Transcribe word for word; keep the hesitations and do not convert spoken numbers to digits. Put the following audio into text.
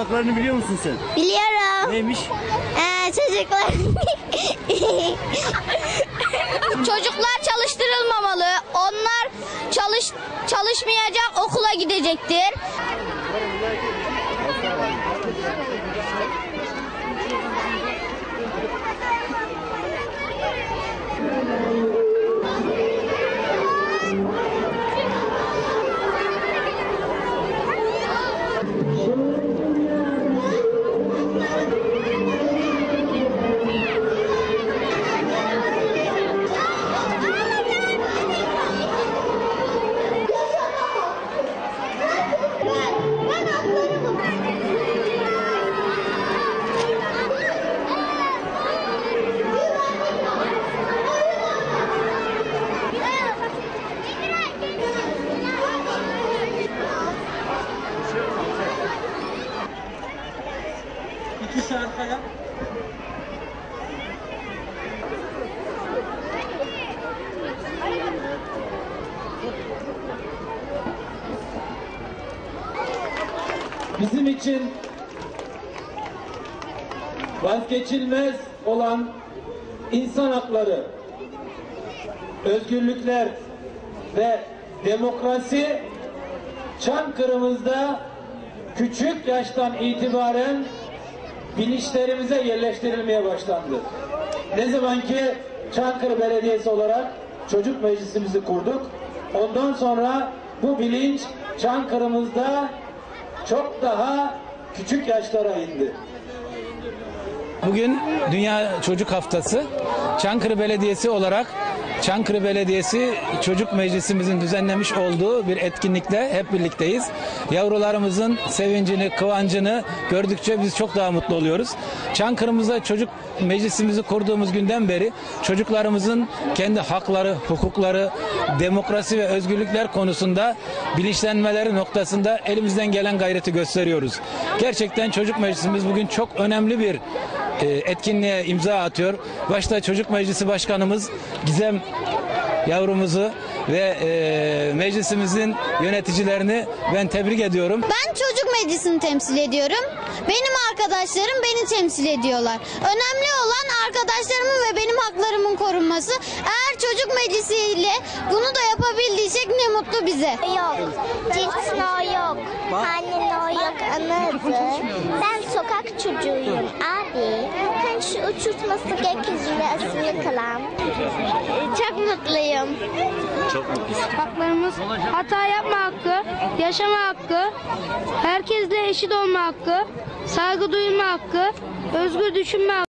haklarını biliyor musun sen? Biliyorum. Neymiş? Ee, çocuklar... Çocuklar çalıştırılmamalı. Onlar çalış çalışmayacak, okula gidecektir. Bizim için vazgeçilmez olan insan hakları, özgürlükler ve demokrasi Çankırı'mızda küçük yaştan itibaren bilinçlerimize yerleştirilmeye başlandı. Ne zaman ki Çankırı Belediyesi olarak çocuk meclisimizi kurduk, ondan sonra bu bilinç Çankırı'mızda çok daha küçük yaşlara indi. Bugün Dünya Çocuk Haftası. Çankırı Belediyesi olarak Çankırı Belediyesi Çocuk Meclisimizin düzenlemiş olduğu bir etkinlikte hep birlikteyiz. Yavrularımızın sevincini, kıvancını gördükçe biz çok daha mutlu oluyoruz. Çankırı'mıza çocuk meclisimizi kurduğumuz günden beri çocuklarımızın kendi hakları, hukukları, demokrasi ve özgürlükler konusunda bilinçlenmeleri noktasında elimizden gelen gayreti gösteriyoruz. Gerçekten çocuk meclisimiz bugün çok önemli bir etkinliğe imza atıyor. Başta Çocuk Meclisi Başkanımız Gizem yavrumuzu ve e, meclisimizin yöneticilerini ben tebrik ediyorum. Ben çocuk meclisini temsil ediyorum. Benim arkadaşlarım beni temsil ediyorlar. Önemli olan arkadaşlarımın ve benim haklarımın korunması. Eğer çocuk meclisiyle bunu da yapabildiysek ne mutlu bize. Yok. Cipsin o yok. Annenin o yok. Anladı. Ben sokak çocuğuyum. Abi. Hani şu uçurtması gökyüzünde asılı kalan. Çok mutluyum. Çok mutluyum. Haklarımız hata yapma hakkı, yaşama hakkı, herkesle eşit olma hakkı, saygı duyma hakkı, özgür düşünme hakkı.